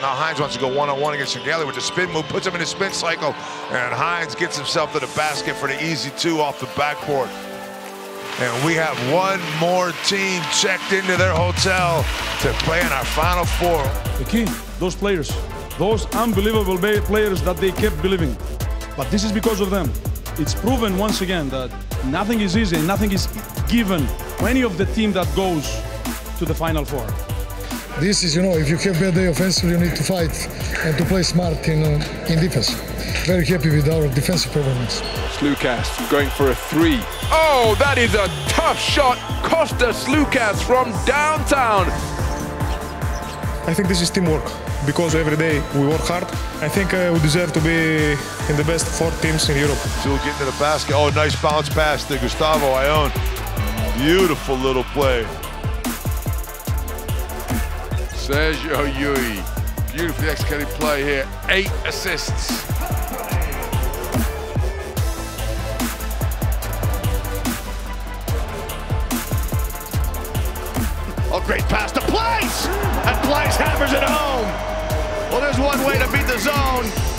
Now Hines wants to go one-on-one against Gale with the spin move, puts him in a spin cycle, and Hines gets himself to the basket for the easy two off the backboard. And we have one more team checked into their hotel to play in our Final Four. The key, those players, those unbelievable players that they kept believing. But this is because of them. It's proven once again that nothing is easy, nothing is given to any of the team that goes to the Final Four. This is, you know, if you have a bad day offensively, you need to fight and to play smart in defense. Very happy with our defensive performance. Slukas going for a three. Oh, that is a tough shot. Kosta Slukas from downtown. I think this is teamwork, because every day we work hard. I think we deserve to be in the best four teams in Europe. So we'll get to the basket. Oh, nice bounce pass to Gustavo Ayon. Beautiful little play. Sergio Llull, beautifully executed play here, 8 assists. Oh, great pass to Place! And Place hammers it home. Well, there's one way to beat the zone.